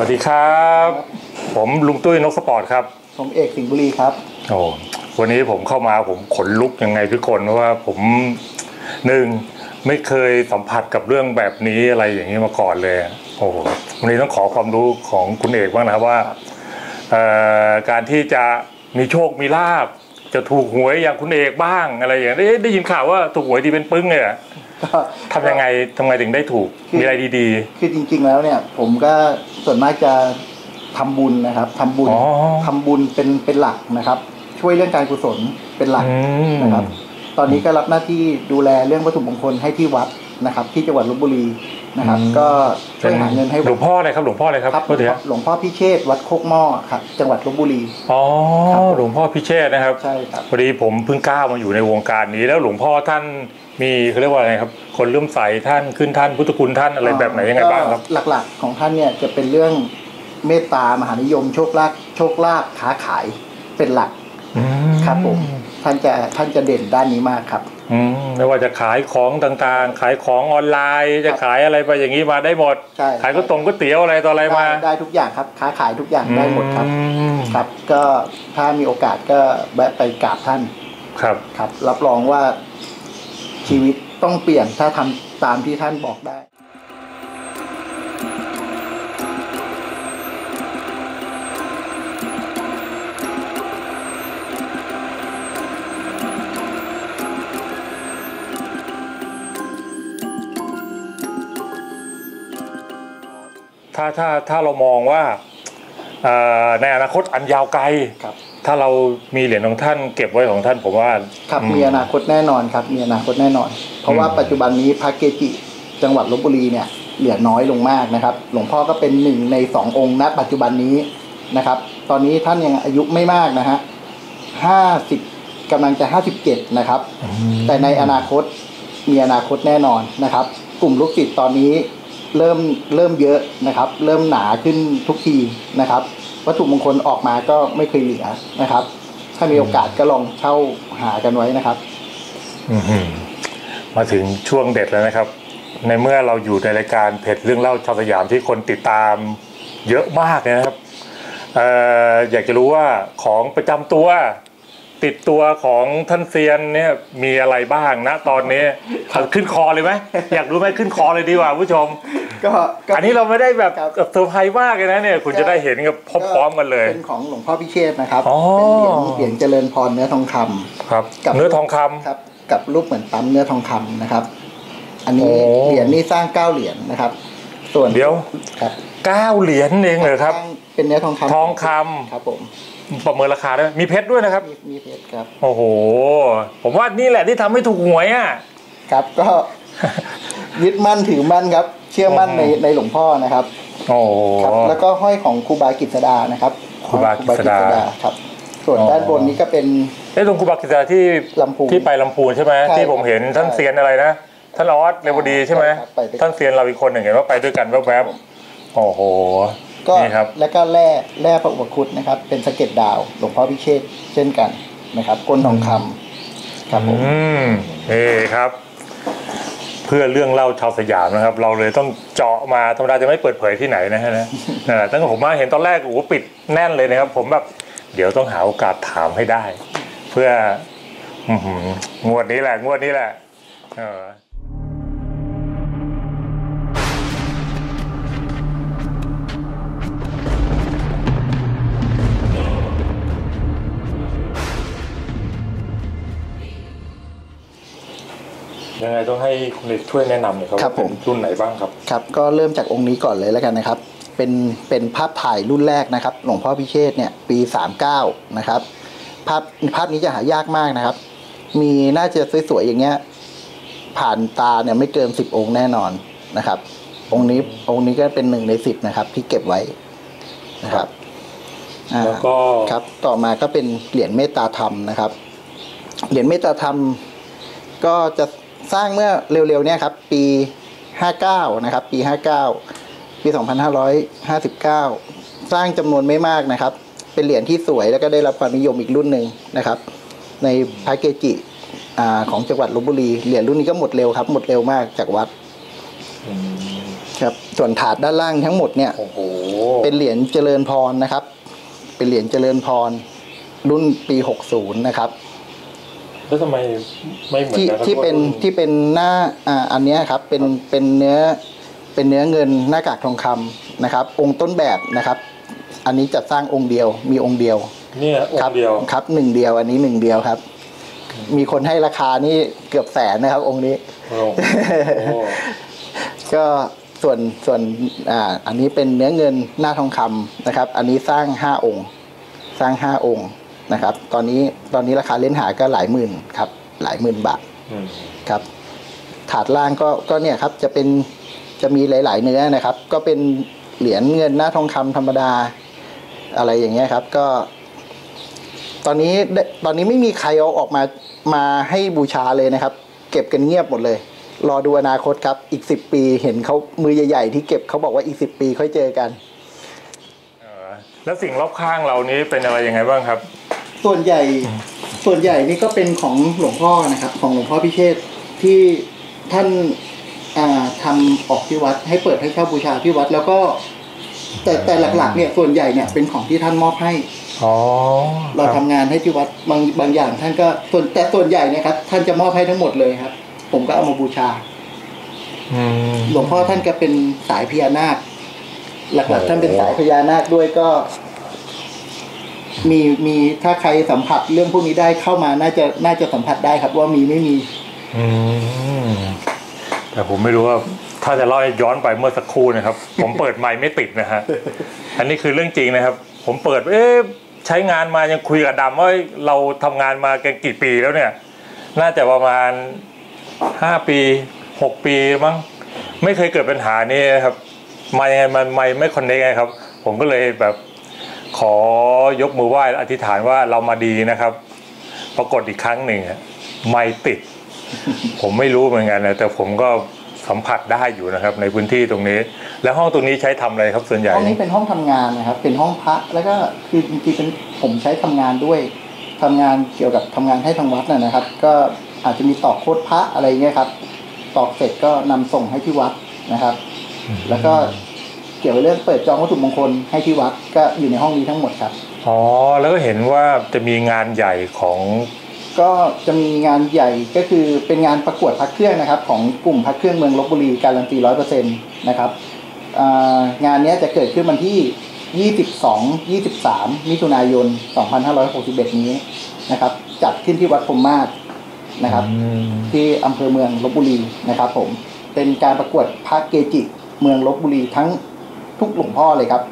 สวัสดีครับผมลุงตุ้ยนกสปอร์ตครับผมเอกสิงห์บุรีครับโอ้วันนี้ผมเข้ามาผมขนลุกยังไงทุกคนเพราะว่าผมหนึ่งไม่เคยสัมผัสกับเรื่องแบบนี้อะไรอย่างนี้มาก่อนเลยโอ้วันนี้ต้องขอความรู้ของคุณเอกบ้างนะว่าการที่จะมีโชคมีลาภจะถูกหวยอย่างคุณเอกบ้างอะไรอย่างนี้ได้ยินข่าวว่าถูกหวยดีเป็นปึ้งเลยทำยังไงทำไงถึงได้ถูกมีอะไรดีๆคือจริงๆแล้วเนี่ยผมก็ส่วนมากจะทำบุญนะครับทำบุญเป็นหลักนะครับช่วยเรื่องการกุศลเป็นหลักนะครับตอนนี้ก็รับหน้าที่ดูแลเรื่องวัตถุมงคลให้ที่วัดนะครับที่จังหวัดลพบุรีนะครับก็ช่วยหาเงินให้หลวงพ่อเลยครับหลวงพ่อเลยครับหลวงพ่อพิเชษฐ์วัดโคกม่อครับจังหวัดลพบุรีอ๋อหลวงพ่อพิเชษฐ์นะครับใช่ครับพอดีผมเพิ่งก้าวมาอยู่ในวงการนี้แล้วหลวงพ่อท่านมีเขาเรียกว่าอะไรครับคนเลื่อมใสท่านขึ้นท่านพุทธคุณท่านอะไรแบบไหนยังไงบ้างครับหลักๆของท่านเนี่ยจะเป็นเรื่องเมตตามหานิยมโชคลาภค้าขายเป็นหลักครับผมท่านจะเด่นด้านนี้มากครับไม่ว่าจะขายของต่างๆขายของออนไลน์จะขายอะไรไปอย่างนี้มาได้หมดขายก๋วยเตี๋ยวอะไรต่ออะไรมาได้ทุกอย่างครับค้าขายทุกอย่างได้หมดครับครับก็ถ้ามีโอกาสก็แวะไปกราบท่านครับรับรองว่าชีวิตต้องเปลี่ยนถ้าทำตามที่ท่านบอกได้ถ้าเรามองว่าในอนาคตอันยาวไกลถ้าเรามีเหรียญของท่านเก็บไว้ของท่านผมว่าครับมีอนาคตแน่นอนครับมีอนาคตแน่นอนเพราะว่าปัจจุบันนี้พระเกจิจังหวัดลพบุรีเนี่ยเหลือน้อยลงมากนะครับหลวงพ่อก็เป็นหนึ่งใน2 องค์ณปัจจุบันนี้นะครับตอนนี้ท่านยังอายุไม่มากนะฮะ50กำลังจะ57นะครับแต่ในอนาคตมีอนาคตแน่นอนนะครับกลุ่มลูกศิษย์ตอนนี้เริ่มเยอะนะครับเริ่มหนาขึ้นทุกทีนะครับวัตถุมงคลออกมาก็ไม่เคยเหลือนะครับถ้ามีโอกาสก็ลองเช่าหากันไว้นะครับมาถึงช่วงเด็ดแล้วนะครับในเมื่อเราอยู่ในรายการเพจเรื่องเล่าชาวสยามที่คนติดตามเยอะมากนะครับอยากจะรู้ว่าของประจำตัวติดตัวของท่านเซียนเนี่ยมีอะไรบ้างนะตอนนี้ขึ้นคอเลยไหมอยากรู้ไหมขึ้นคอเลยดีกว่าผู้ชมก็อันนี้เราไม่ได้แบบเซอร์ไพรส์มากเลยนะเนี่ยคุณจะได้เห็นกับพร้อมๆกันเลยเป็นของหลวงพ่อพิเชษฐ์นะครับเป็นเหรียญเจริญพรเนื้อทองคำครับกับเนื้อทองคำครับกับรูปเหมือนปั๊มเนื้อทองคำนะครับอันนี้เหรียญนี่สร้าง9เหรียญนะครับส่วนเดียว9เหรียญเองเหรอครับเป็นเนื้อทองคำครับผมประเมินราคาด้วยมีเพชรด้วยนะครับมีเพชรครับโอ้โหผมว่านี่แหละที่ทำให้ถูกหวยอ่ะครับก็ยึดมั่นถือมั่นครับเชื่อมั่นในหลวงพ่อนะครับโอ้ครับแล้วก็ห้อยของครูบากิจสดานะครับครูบากิจสดาครับส่วนด้านบนนี้ก็เป็นได้ตรงครูบากิจสดาที่ลำพูนที่ไปลำพูนใช่ไหมที่ผมเห็นท่านเซียนอะไรนะท่านออสเรวดีใช่ไหมท่านเซียนเราอีกคนหนึ่งเห็นว่าไปด้วยกันแวบๆโอ้โหก็แล้วก็แร่พระอุปคุตนะครับเป็นสะเก็ดดาวหลวงพ่อพิเชษฐ์เช่นกันนะครับก้นทองคำครับผมครับเพื่อเรื่องเล่าชาวสยามนะครับเราเลยต้องเจาะมาธรรมดาจะไม่เปิดเผยที่ไหนนะฮะตั้งแต่ผมมาเห็นตอนแรกโอ้โหปิดแน่นเลยนะครับผมแบบเดี๋ยวต้องหาโอกาสถามให้ได้เพื่องวดนี้แหละยังไงต้องให้คุณเอกช่วยแนะนำเลยครับผมรุ่นไหนบ้างครับก็เริ่มจากองค์นี้ก่อนเลยแล้วกันนะครับเป็นภาพถ่ายรุ่นแรกนะครับหลวงพ่อพิเชษเนี่ยปี39นะครับภาพนี้จะหายากมากนะครับมีน่าจะสวยๆอย่างเงี้ยผ่านตาเนี่ยไม่เกิน10องค์แน่นอนนะครับองค์นี้ก็เป็น1ใน10นะครับที่เก็บไว้นะครับแล้วก็ครับต่อมาก็เป็นเหรียญเมตตาธรรมนะครับเหรียญเมตตาธรรมก็จะสร้างเมื่อเร็วๆเนี่ยครับปี59นะครับปี59ปี2559สร้างจำนวนไม่มากนะครับเป็นเหรียญที่สวยแล้วก็ได้รับความนิยมอีกรุ่นหนึ่งนะครับในพระเกจิของจังหวัดลพบุรีเหรียญรุ่นนี้ก็หมดเร็วครับหมดเร็วมากจากวัด ครับส่วนถาดด้านล่างทั้งหมดเนี่ยเป็นเหรียญเจริญพรนะครับเป็นเหรียญเจริญพรรุ่นปี60นะครับแล้วทำไมไม่เหมือนกันที่เป็นหน้าอันนี้ครับเป็นเนื้อเงินหน้ากากทองคำนะครับองค์ต้นแบบนะครับอันนี้จัดสร้างองค์เดียวมีองค์เดียวเนี่ยองค์เดียวครับหนึ่งเดียวอันนี้หนึ่งเดียวครับมีคนให้ราคานี่เกือบแสนนะครับองค์นี้ก็ส่วนอันนี้เป็นเนื้อเงินหน้าทองคำนะครับอันนี้สร้าง5องค์สร้าง5องค์นะครับตอนนี้ราคาเล่นหาก็หลายหมื่นครับหลายหมื่นบาทครับถาดล่างก็เนี่ยครับจะมีหลายๆเนื้อนะครับก็เป็นเหรียญเงินหน้าทองคำธรรมดาอะไรอย่างเงี้ยครับก็ตอนนี้ไม่มีใครเอาออกมาให้บูชาเลยนะครับเก็บกันเงียบหมดเลยรอดูอนาคตครับอีก10 ปีเห็นเขามือใหญ่ๆที่เก็บเขาบอกว่าอีก10 ปีค่อยเจอกันแล้วสิ่งรอบข้างเรานี้เป็นอะไรยังไงบ้างครับส่วนใหญ่นี่ก็เป็นของหลวงพ่อนะครับของหลวงพ่อพิเชษฐ์ที่ท่านทำออกที่วัดให้เปิดให้เช่าบูชาที่วัดแล้วก็แต่หลักๆเนี่ยส่วนใหญ่เนี่ยเป็นของที่ท่านมอบให้เราทำงานให้ที่วัดบางอย่างท่านก็แต่ส่วนใหญ่นะครับท่านจะมอบให้ทั้งหมดเลยครับผมก็เอามาบูชาหลวงพ่อท่านก็เป็นสายพญานาคหลักๆท่านเป็นสายพญานาคด้วยก็มีถ้าใครสัมผัสเรื่องพวกนี้ได้เข้ามาน่าจะสัมผัสได้ครับว่ามีไม่มีแต่ผมไม่รู้ว่าถ้าจะเล่าย้อนไปเมื่อสักครู่นะครับ ผมเปิดไมค์ไม่ติดนะฮะอันนี้คือเรื่องจริงนะครับผมเปิดใช้งานมายังคุยกับดำว่าเราทำงานมากี่ปีแล้วเนี่ยน่าจะประมาณ5 ปี 6 ปีมั้งไม่เคยเกิดปัญหานี้ครับมายังไงมันไม่คอนเนคไงครับผมก็เลยแบบขอยกมือไหว้อธิษฐานว่าเรามาดีนะครับปรากฏอีกครั้งหนึ่งไม่ติด ผมไม่รู้เหมือนกันนะแต่ผมก็สัมผัสได้อยู่นะครับในพื้นที่ตรงนี้แล้วห้องตรงนี้ใช้ทำอะไรครับส่วนใหญ่ห้องนี้เป็นห้องทำงานนะครับเป็นห้องพระแล้วก็คือจริงๆเป็นผมใช้ทำงานด้วยทำงานเกี่ยวกับทำงานให้ทางวัดนะครับก็อาจจะมีตอกโคตรพระอะไรเงี้ยครับตอกเสร็จก็นำส่งให้ที่วัดนะครับแล้วก็เกี่ยวกับเรื่องเปิดจองวัตถุมงคลให้ที่วัดก็อยู่ในห้องนี้ทั้งหมดครับแล้วก็เห็นว่าจะมีงานใหญ่ของก็จะมีงานใหญ่ก็คือเป็นงานประกวดพระเครื่องนะครับของกลุ่มพระเครื่องเมืองลพบุรีการันตี 100% นะครับงานนี้จะเกิดขึ้นวันที่ 22-23 มิถุนายน 2561 นี้นะครับจัดขึ้นที่วัดพรหมมาศนะครับที่อำเภอเมืองลพบุรีนะครับผมเป็นการประกวดพระเกจิเมืองลพบุรีทั้งทุกหลวงพ่อเลยครับ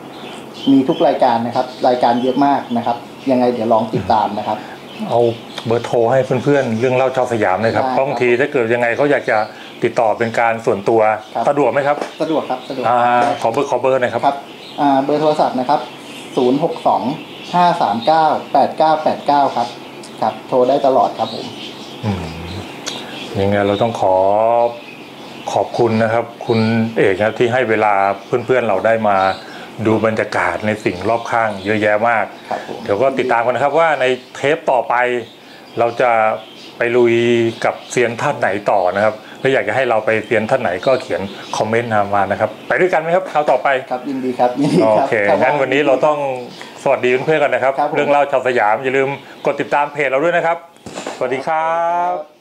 มีทุกรายการนะครับรายการเยอะมากนะครับยังไงเดี๋ยวลองติดตามนะครับเอาเบอร์โทรให้เพื่อนๆเรื่องเล่าชาวสยามนะครับบางทีถ้าเกิดยังไงเขาอยากจะติดต่อเป็นการส่วนตัวสะดวกไหมครับสะดวกครับสะดวกขอเบอร์หน่อยครับเบอร์โทรศัพท์นะครับ062-539-8989ครับครับโทรได้ตลอดครับผมยังไงเราต้องขอบคุณนะครับคุณเอกครับที่ให้เวลาเพื่อนๆเราได้มาดูบรรยากาศในสิ่งรอบข้างเยอะแยะมากเดี๋ยวก็ติดตามกันนะครับว่าในเทปต่อไปเราจะไปลุยกับเซียนท่านไหนต่อนะครับถ้าอยากจะให้เราไปเซียนท่านไหนก็เขียนคอมเมนต์มานะครับไปด้วยกันไหมครับคราวต่อไปครับยินดีครับโอเคงั้นวันนี้เราต้องสวัสดีเพื่อนๆกันนะครับเรื่องเล่าชาวสยามอย่าลืมกดติดตามเพจเราด้วยนะครับสวัสดีครับ